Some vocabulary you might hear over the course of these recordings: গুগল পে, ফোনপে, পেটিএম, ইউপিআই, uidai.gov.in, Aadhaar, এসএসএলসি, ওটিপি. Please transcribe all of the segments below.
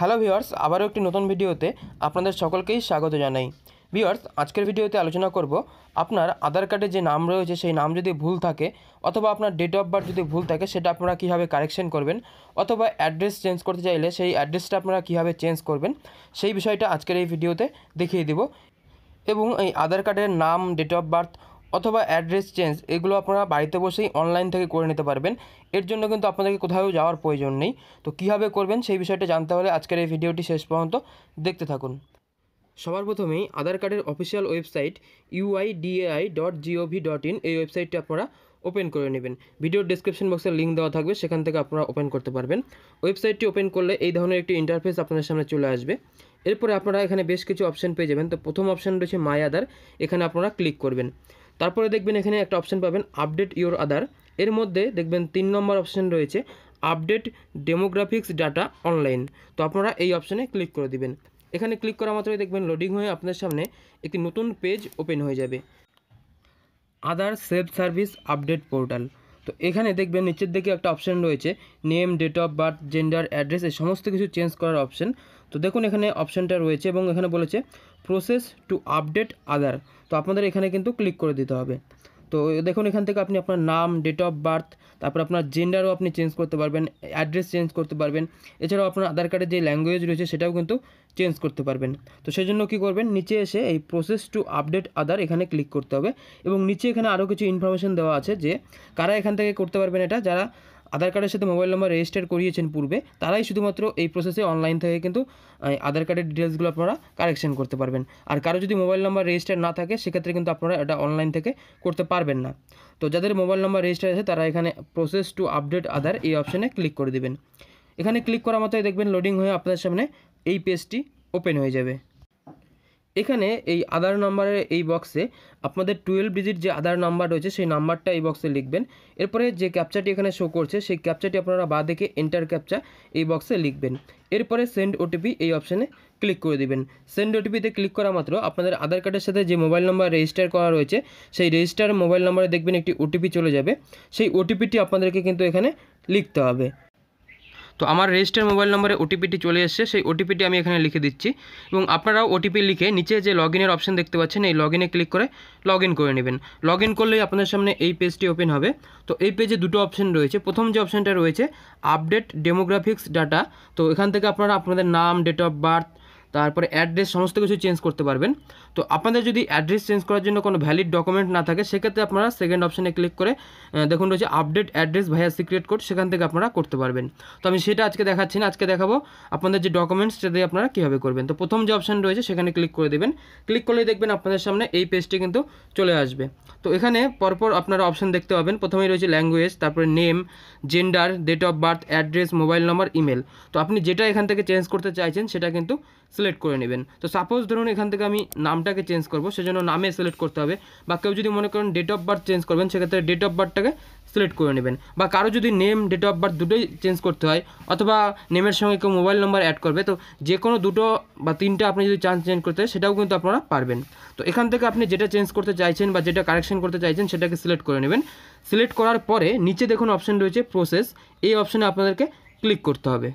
Hello viewers आबारो एक नतून भिडियोते अपन सकल के स्वागत जानाई। भिवार्स आजकल भिडियोते आलोचना करब आपनर आधार कार्डे जो नाम रही है से नाम जो भूल थाके अथवा आपनर डेट अफ बार्थ जो भूल थाके सेटा आपनारा किभाबे कारेक्शन करबें अथवा एड्रेस चेंज करते चाइले से एड्रेसटा आपनारा किभाबे चेंज करबें से विषयटा आजकल ये भिडियोते देखिए देव। एवं आधार कार्डे नाम डेट अफ बार्थ अथवा एड्रेस चेंज एगुलो आपनारा बाड़ीते बसेई अनलाइन थेके करे निते पारबेन। एर जोन्नो किन्तु आपनादेरके कोथाओ जाओयार प्रयोजन नेई। तो किभाबे करबेन सेई बिषयटा जानते होले आजकेर एई भिडियोटी शेष पर्यन्त देखते थाकुन। सबार प्रथमेई आधार कार्डेर अफिशियल वेबसाइट uidai.gov.in एई वेबसाइटटी आपनारा ओपेन करे नेबेन। भिडियोर डेसक्रिप्शन बक्से लिंक देवा थाकबे, सेखान थेके आपनारा ओपेन करते पारबेन। वेबसाइटटी ओपेन करले एई धरनेर एकटी इंटरफेस आपनादेर सामने चले आसबे। एरपर आपनारा एखाने बेश किछु अपशन पेये जाबेन। तो प्रथम अपशन रयेछे माई आधार, एखाने आपनारा क्लिक करबेन। तारपरे देखें एखे एक अपशन पाबेन आपडेट योर आधार। एर मध्य देखें 3 नम्बर अपशन रही है आपडेट डेमोग्राफिक्स डाटा अनलाइन। तो अपनारा ये अपशने क्लिक कर देवें। एखे क्लिक करा मात्र देखें लोडिंग अपन सामने एक नतून पेज ओपेन हो जाए Aadhaar self service update portal. तो एखे देखें नीचे दिखे एक अपशन रही है name date of birth gender address समस्त किस चेंज करार अपशन। तो देखो एखे अपशनटा रही है और एखे बोले प्रोसेस टू आपडेट आधार। तो अपन एखे क्योंकि क्लिक कर दीते हैं। तो देखो एखान अपनी अपना नाम डेट अफ बार्थ तपर अपना जेंडारों अपनी चेंज करते एड्रेस चेंज करते छाड़ाओ अपना आधार कार्डे जो लैंगुएज रही है सेटाओ क्योंकि चेंज करते। तो सेजन्य कि करबें नीचे एसे प्रोसेस टू आपडेट आधार एखे क्लिक करते हैं और नीचे एखे आरो किछु इनफरमेशन देवा आछे जे कारा एखान करते जरा आधार कार्डर साथे मोबाइल नम्बर रेजिस्टार करिए पूर्वे ताराई शुधुमात्र एई प्रोसेसे अनलाइन थेके किन्तु आधार कार्डेर डिटेल्सगुलो आपनारा कारेक्शन करते पारबेन। आर कारो यदि मोबाइल नम्बर रेजिस्टार ना थाके सेई क्षेत्रे किन्तु आपनारा एटा अनलाइन थेके करते पारबेन ना। तो जादेर मोबाइल नम्बर रेजिस्टार आछे तारा एखाने प्रोसेस टू आपडेट आधार एई अपशने क्लिक करे दिबेन। एखाने क्लिक करार मतोई देखबेन लोडिंग हये आपनादेर सामने एई पेजटी ओपेन हये जाबे। एखाने एई आधार नम्बर एई बक्से आपनादेर 12 डिजिट जो आधार नम्बर रही है से नम्बरटा एई बक्से लिखबेन। एरपर जो कैपचाटी एखाने शो करछे सेई कैपचाटी आपनारा बा दिके एंटार कैपचा एई बक्से लिखबेन। एरपर सेंड ओटीपी एई अपशने क्लिक कर देवें। सेंड ओटीपीते क्लिक करा मात्र अपन आधार कार्डर साथे जो मोबाइल नम्बर रेजिस्टार करा रही है से रेजिस्टार मोबाइल नम्बर देखें एक ओटीपी चले जाए से ओटीपीटी आपनादेरके किन्तु एखाने लिखते होबे। तो आमार रेजिस्टार मोबाइल नम्बरे ओटीपीटी चले एसेछे सेई ओटीपीटी आमि एखाने लिखे दिच्छि एबं आपनाराओ ओटीपी लिखे नीचे जे लगइनेर अपशन देखते पाच्छेन एई लगइने क्लिक करे लगइन करे नेबेन। लगइन करलेई आपनादेर सामने एई पेजटी ओपेन होबे। तो एई पेजे दुटो अपशन रयेछे। प्रथम जे अपशनटा रयेछे आपडेट डेमोग्राफिक्स डाटा। तो एखान थेके आपनारा आपनादेर नाम डेट अफ बार्थ तारपर एड्रेस समस्त किछु चेंज करते पारबेन। तो आपनादेर यदि एड्रेस चेंज करार जोन्नो कोनो भैलिड डकुमेंट ना थाके सेई क्षेत्रे आपनारा सेकेंड अपशने क्लिक करे देखुन रयेछे आपडेट एड्रेस भाया सिक्रेट कोड सेखान थेके आपनारा करते पारबेन। तो आमि सेटा आजके देखाच्छि ना, आजके देखाबो आपनादेर जे डकुमेंट्स सेटा दिये आपनारा किभाबे करबेन। तो प्रथम जे अपशन रयेछे सेखाने क्लिक करे दिबेन। क्लिक करलेई देखबेन आपनादेर सामने एई पेजटी किन्तु चले आसबे। तो एखाने परपर आपनारा अपशन देखते पाबेन। प्रथमेई रयेछे लैंगुएज, तारपरे name, gender, date of birth, address, mobile number, email. तो आपनि जेटा एखान थेके चेंज करते चाइछेन सेटा किन्तु सिलेक्ट कर नेबेन। तो सपोज धरुन एखान थेके आमि नामटाके चेंज करब सेजोन्नो नामे सिलेक्ट करते होबे बा केउ जोदि मने करेन डेट अफ बार्थ चेंज करबेन सेक्षेत्रे डेट अफ बार्थटाके सिलेक्ट करे नेबेन बा कारो जोदि नेम डेट अफ बार्थ दुटोई चेंज करते हय अथवा नेमेर संगे केउ मोबाइल नम्बर एड करबे तो जे कोनो दुटो बा तीनटा आपनि जोदि चान्स चेंज करते हय सेटाओ किन्तु आपनारा पारबेन। तो एखान थेके आपनि जेटा चेंज करते चाइछेन बा जेटा कारेक्शन करते चाइछेन सेटाके सिलेक्ट करे नेबेन। सिलेक्ट करार परे नीचे देखुन अपशन रयेछे प्रसेस, एई अपशने आपनादेरके क्लिक करते होबे।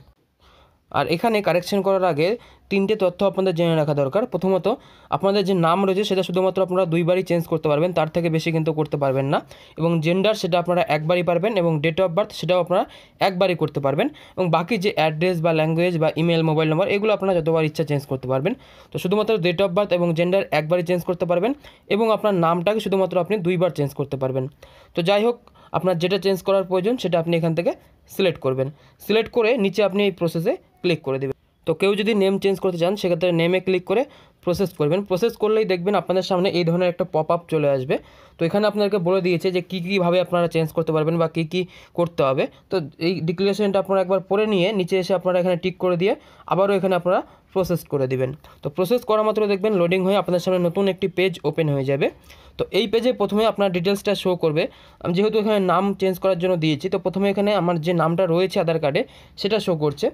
और एखाने कारेक्शन करार आगे 3टे तथ्य अपन जेने रखा दरकार। प्रथमत अपन जो नाम रही है से शुधुमात्र अपना 2 बार चेंज करते तरह बेसि क्योंकि करते ना और जेंडार से अपना 1 बार पारबें, डेट अफ बार्थ से अपना 1 बार करते पारबें। बाकी जो एड्रेस बा लैंगुएज बा इमेल मोबाइल नम्बर एगुलो अपना जो बार इच्छा चेंज करते पारबें। तो शुधुमात्र डेट अफ बार्थ और जेंडार 1 बार चेंज करते पारबें और अपना नामटाके शुधुमात्र अपनी 2 बार चेंज करते पारबें। तो जाइ होक आपनर जेटा चेंज करार प्रयोजन सेटा आपनि एखान थेके सिलेक्ट करबेन। सिलेक्ट करे नीचे आपनि एई प्रसेसे क्लिक करे दिबेन। तो केउ जदि नेम चेंज करते चान सेई क्षेत्रे नेमे क्लिक करे प्रोसेस करबेन। प्रोसेस करलेई देखबेन आपनादेर सामने एई धरनेर एकटा पपआप चले आसबे। तो एखाने आपनादेरके बोले दियेछे जे कि कि भावे आपनारा चेंज करते पारबेन बा कि कि करते होबे। तो एई डिक्लारेशनटा आपनारा एकबार पड़े निये नीचे एसे आपनारा एखाने टिक करे दिये आबारो एखाने आपनारा प्रोसेस कर देवें। तो प्रोसेस करा मात्र देखें लोडिंग अपने सामने नतून एक पेज ओपेन हो जाए। तो ये पेजे प्रथम अपना डिटेल्सटा शो करें जेहेतु एखे नाम चेंज करार दिए। तो प्रथम एखे हमारे नामटा रही है आधार कार्डे से शो कर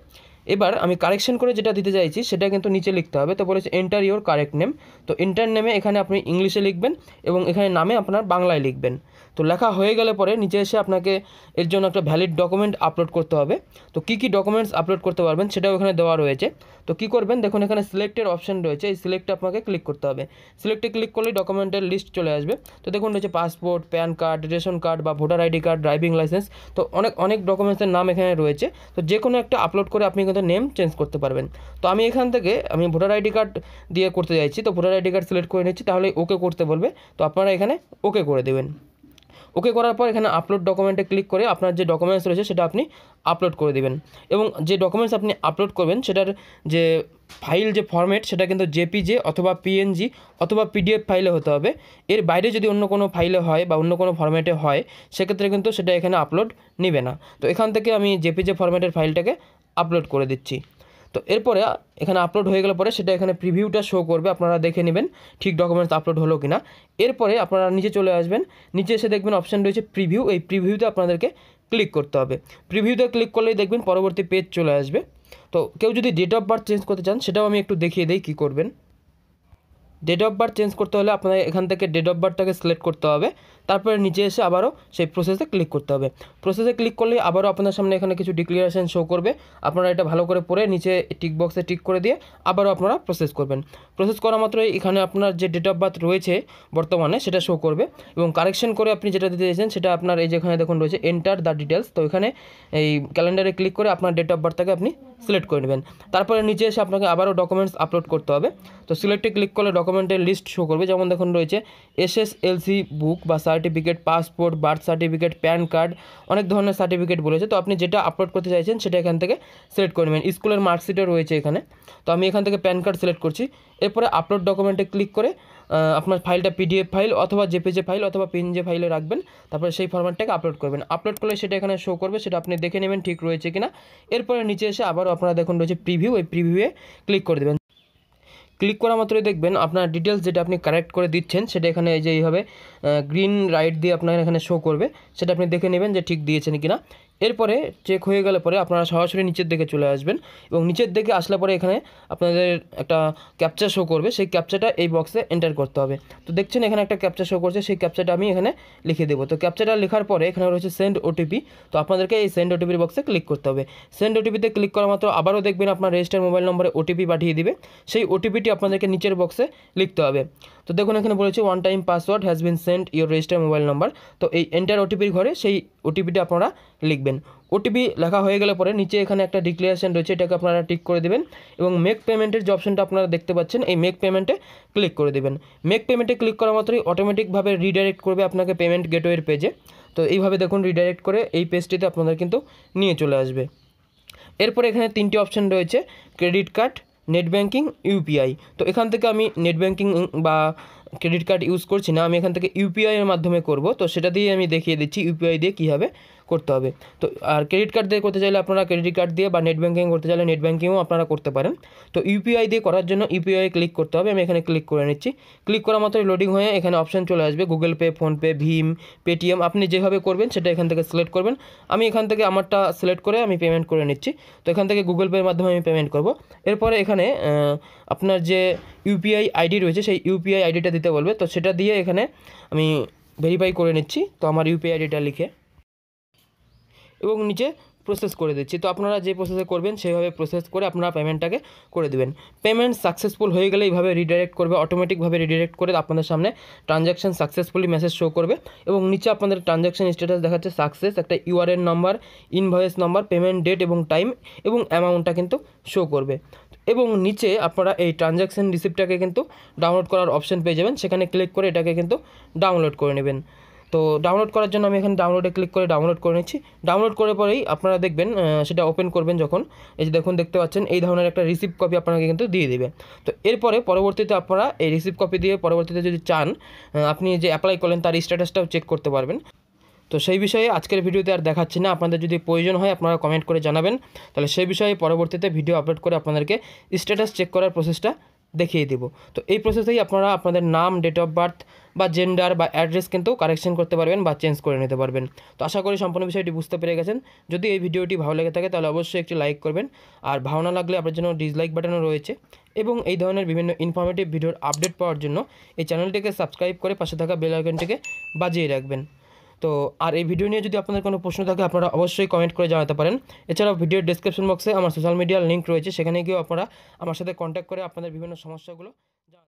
एबार आमी कारेक्शन करे जेटा दिते चाइछि सेटा किन्तु नीचे लिखते होबे। तो बोलेछे एंटार योर कारेक्ट नेम। तो एंटार नेमे एखाने आपनि इंग्लिशे लिखबेन और एखाने नामे आपनार बांग्लाय लिखबेन। तो লেখা হয়ে গেলে পরে নিচে এসে আপনাকে এর জন্য একটা ভ্যালিড ডকুমেন্ট আপলোড করতে হবে। তো কী কী ডকুমেন্টস আপলোড করতে পারবেন সেটাও এখানে দেওয়া রয়েছে। তো কী করবেন দেখুন এখানে সিলেক্টের অপশন রয়েছে, এই সিলেক্টে আপনাকে ক্লিক করতে হবে। সিলেক্টে ক্লিক করলে ডকুমেন্টের লিস্ট চলে আসবে। তো দেখুন রয়েছে passport, PAN card, ration card বা voter ID card, driving licence, তো অনেক অনেক ডকুমেন্টসের নাম এখানে রয়েছে। তো যে কোনো একটা আপলোড করে আপনি কিন্তু নেম চেঞ্জ করতে পারবেন। তো আমি এখান থেকে আমি ভোটার আইডি কার্ড দিয়ে করতে চাইছি, তো ভোটার আইডি কার্ড সিলেক্ট করে নিচ্ছি, তাহলে ওকে করতে বলবে। তো আপনারা এখানে ওকে করে দেবেন। ওকে করার পর এখানে আপলোড ডকুমেন্টে ক্লিক করে আপনার যে ডকুমেন্টস রয়েছে সেটা আপনি আপলোড করে দেবেন। এবং যে ডকুমেন্টস আপনি আপলোড করবেন সেটার যে ফাইল, যে ফরম্যাট, সেটা কিন্তু জেপিজে অথবা পিএনজি অথবা পিডিএফ ফাইলে হতে হবে। এর বাইরে যদি অন্য কোনো ফাইলে হয় বা অন্য কোনো ফরম্যাটে হয় সেক্ষেত্রে কিন্তু সেটা এখানে আপলোড নেবে না। তো এখান থেকে আমি জেপিজে ফরম্যাটের ফাইলটাকে আপলোড করে দিচ্ছি। তো এরপরে এখানে আপলোড হয়ে গেলে পরে সেটা এখানে প্রিভিউটা শো করবে, আপনারা দেখে নেবেন ঠিক ডকুমেন্টস আপলোড হলো কিনা। এরপরে আপনারা নিচে চলে আসবেন, নিচে এসে দেখবেন অপশান রয়েছে প্রিভিউ, এই প্রিভিউতে আপনাদেরকে ক্লিক করতে হবে। প্রিভিউতে ক্লিক করলেই দেখবেন পরবর্তী পেজ চলে আসবে। তো কেউ যদি ডেট অফ বার্থ চেঞ্জ করতে চান সেটাও আমি একটু দেখিয়ে দিই কী করবেন। ডেট অফ বার্থ চেঞ্জ করতে হলে আপনাদের এখান থেকে ডেট অফ বার্থটাকে সিলেক্ট করতে হবে, তারপরে নিচে এসে আবারও সেই প্রসেসে ক্লিক করতে হবে। প্রসেসে ক্লিক করলে আবারও আপনার সামনে এখানে কিছু ডিক্লারেশন শো করবে, আপনারা এটা ভালো করে পড়ে নিচে টিক বক্সে টিক করে দিয়ে আবারও আপনারা প্রসেস করবেন। প্রসেস করা মাত্রই এখানে আপনার যে ডেট অফ বার্থ রয়েছে বর্তমানে সেটা শো করবে, এবং কারেকশন করে আপনি যেটা দিতে চাইছেন সেটা আপনার এই যেখানে দেখুন রয়েছে এন্টার দ্য ডিটেলস, তো এখানে এই ক্যালেন্ডারে ক্লিক করে আপনার ডেট অফ বার্থটাকে আপনি সিলেক্ট করে নেবেন। তারপরে নিচে এসে আপনাকে আবারও ডকুমেন্টস আপলোড করতে হবে। তো সিলেক্টে ক্লিক করলে ডকুমেন্টের লিস্ট শো করবে, যেমন দেখুন রয়েছে এসএসএলসি বুক বা certificate, passport, birth certificate, PAN card, অনেক ধরনের সার্টিফিকেট বলেছে। তো আপনি যেটা আপলোড করতে চাইছেন সেটা এখান থেকে সিলেক্ট করে নেবেন। স্কুলের মার্কশিটও রয়েছে এখানে, তো আমি এখান থেকে প্যান কার্ড সিলেক্ট করছি। এরপরে আপলোড ডকুমেন্টে ক্লিক করে আপনার ফাইলটা পিডিএফ ফাইল অথবা জেপিজে ফাইল অথবা পিএনজি ফাইলে রাখবেন, তারপরে সেই ফরম্যাটটাকে আপলোড করবেন। আপলোড করলে সেটা এখানে শো করবে, সেটা আপনি দেখে নেবেন ঠিক রয়েছে কিনা। এরপরে নিচে এসে আবারও আপনারা দেখুন রয়েছে প্রিভিউ, এই প্রিভিউয়ে ক্লিক করে দেবেন। ক্লিক করা মাত্রই দেখবেন আপনার ডিটেলস যেটা আপনি কারেক্ট করে দিচ্ছেন সেটা এখানে এই যে এইভাবে গ্রিন লাইট দিয়ে আপনার এখানে শো করবে, সেটা আপনি দেখে নেবেন যে ঠিক দিয়েছেন কিনা। এরপরে চেক হয়ে গেলে পরে আপনারা সরাসরি নিচের দিকে চলে আসবেন, এবং নিচের দিকে আসলে পরে এখানে আপনাদের একটা ক্যাপচা শো করবে, সেই ক্যাপচাটা এই বক্সে এন্টার করতে হবে। তো দেখছেন এখানে একটা ক্যাপচা শো করছে, সেই ক্যাপচাটা আমি এখানে লিখে দেবো। তো ক্যাপচাটা লেখার পরে এখানে রয়েছে সেন্ড ওটিপি, তো আপনাদেরকে এই সেন্ড ওটিপির বক্সে ক্লিক করতে হবে। সেন্ড ওটিপিতে ক্লিক করা মাত্র আবারও দেখবেন আপনার রেজিস্টার মোবাইল নম্বরে ওটিপি পাঠিয়ে দিবে, সেই ওটিপিটি আপনাদেরকে নিচের বক্সে লিখতে হবে। তো দেখুন এখানে বলেছে one time password has been send your register mobile number, তো এই এন্টার ওটিপির ঘরে সেই ওটিপিটা আপনারা লিখবেন। ওটিপি লেখা হয়ে গেলে পরে নিচে এখানে একটা ডিক্লারেশন রয়েছে, এটাকে আপনারা টিক করে দেবেন, এবং মেক পেমেন্টের যে অপশনটা আপনারা দেখতে পাচ্ছেন এই মেক পেমেন্টে ক্লিক করে দেবেন। মেক পেমেন্টে ক্লিক করা মাত্রই অটোমেটিকভাবে রিডাইরেক্ট করবে আপনাকে পেমেন্ট গেটওয়ের পেজে। তো এইভাবে দেখুন রিডাইরেক্ট করে এই পেজটিতে আপনাদের কিন্তু নিয়ে চলে আসবে। এরপরে এখানে তিনটি অপশন রয়েছে, credit card, net banking, ইউপিআই। তো এখান থেকে আমি নেট ব্যাঙ্কিং বা ক্রেডিট কার্ড ইউজ করছি না, আমি এখান থেকে ইউপিআই এর মাধ্যমে করব। তো সেটা দিয়ে আমি দেখিয়ে দিচ্ছি ইউপিআই দিয়ে কীভাবে করতে হবে। তো আর ক্রেডিট কার্ড দিয়ে করতে চাইলে আপনারা ক্রেডিট কার্ড দিয়ে, বা নেট ব্যাঙ্কিং করতে চাইলে নেট ব্যাঙ্কিংও আপনারা করতে পারেন। তো ইউপিআই দিয়ে করার জন্য ইউপিআই ক্লিক করতে হবে, আমি এখানে ক্লিক করে নিচ্ছি। ক্লিক করা মাত্রই লোডিং হয়ে এখানে অপশান চলে আসবে, গুগল পে, ফোনপে, ভিম, পেটিএম, আপনি যেভাবে করবেন সেটা এখান থেকে সিলেক্ট করবেন। আমি এখান থেকে আমারটা সিলেক্ট করে আমি পেমেন্ট করে নিচ্ছি। তো এখান থেকে গুগল পের মাধ্যমে আমি পেমেন্ট করব। এরপরে এখানে আপনার যে ইউপিআই আইডি রয়েছে সেই ইউপিআই আইডিটা দিতে বলবে, তো সেটা দিয়ে এখানে আমি ভেরিফাই করে নিচ্ছি। তো আমার ইউপিআই আইডিটা লিখে এবং নিচে প্রসেস করে দিচ্ছি। তো আপনারা যে প্রসেসে করবেন সেভাবে প্রসেস করে আপনারা পেমেন্টটাকে করে দেবেন। পেমেন্ট সাকসেসফুল হয়ে গেলে এইভাবে রিডাইরেক্ট করবে, অটোমেটিকভাবে রিডাইরেক্ট করে আপনাদের সামনে ট্রানজ্যাকশান সাকসেসফুলি মেসেজ শো করবে, এবং নিচে আপনাদের ট্রানজ্যাকশান স্ট্যাটাস দেখাচ্ছে সাকসেস, একটা URN number, invoice number, payment date এবং টাইম এবং অ্যামাউন্টটা কিন্তু শো করবে। এবং নিচে আপনারা এই ট্রানজ্যাকশান রিসিপ্টটাকে কিন্তু ডাউনলোড করার অপশান পেয়ে যাবেন, সেখানে ক্লিক করে এটাকে কিন্তু ডাউনলোড করে নেবেন। তো ডাউনলোড করার জন্য আমি এখানে ডাউনলোডে ক্লিক করে ডাউনলোড করে নিচ্ছি। ডাউনলোড করার পরেই আপনারা দেখবেন সেটা ওপেন করবেন, যখন এই যে দেখুন দেখতে পাচ্ছেন এই ধরনের একটা রিসিপ্ট কপি আপনাকে কিন্তু দিয়ে দেবে। তো এরপরে পরবর্তীতে আপনারা এই রিসিপ্ট কপি দিয়ে পরবর্তীতে যদি চান আপনি যে অ্যাপ্লাই করলেন তার স্ট্যাটাসটাও চেক করতে পারবেন। তো সেই বিষয়ে আজকের ভিডিওতে আর দেখাচ্ছি না, আপনাদের যদি প্রয়োজন হয় আপনারা কমেন্ট করে জানাবেন, তাহলে সেই বিষয়ে পরবর্তীতে ভিডিও আপলোড করে আপনাদেরকে স্ট্যাটাস চেক করার প্রসেসটা দেখিয়ে দেব। তো এই প্রসেসেই আপনারা আপনাদের নাম, ডেট অফ বার্থ বা জেন্ডার বা অ্যাড্রেস কিন্তু কারেকশন করতে পারবেন বা চেঞ্জ করে নিতে পারবেন। তো আশা করি সম্পূর্ণ বিষয়টি বুঝতে পেরে গেছেন। যদি এই ভিডিওটি ভালো লেগে থাকে তাহলে অবশ্যই একটি লাইক করবেন, আর ভালো না লাগলে আপনার জন্য ডিসলাইক বাটনও রয়েছে। এবং এই ধরনের বিভিন্ন ইনফরমেটিভ ভিডিওর আপডেট পাওয়ার জন্য এই চ্যানেলটিকে সাবস্ক্রাইব করে পাশে থাকা বেল আইকনটিকে বাজিয়ে রাখবেন। तो और এই ভিডিও নিয়ে যদি আপনাদের কোনো প্রশ্ন থাকে আপনারা অবশ্যই কমেন্ট করে জানাতে পারেন। এছাড়া ভিডিওর ডেসক্রিপশন বক্সে আমার সোশ্যাল মিডিয়ার লিংক রয়েছে, সেখানে গিয়েও আপনারা আমার সাথে কন্ট্যাক্ট করে আপনাদের বিভিন্ন সমস্যাগুলো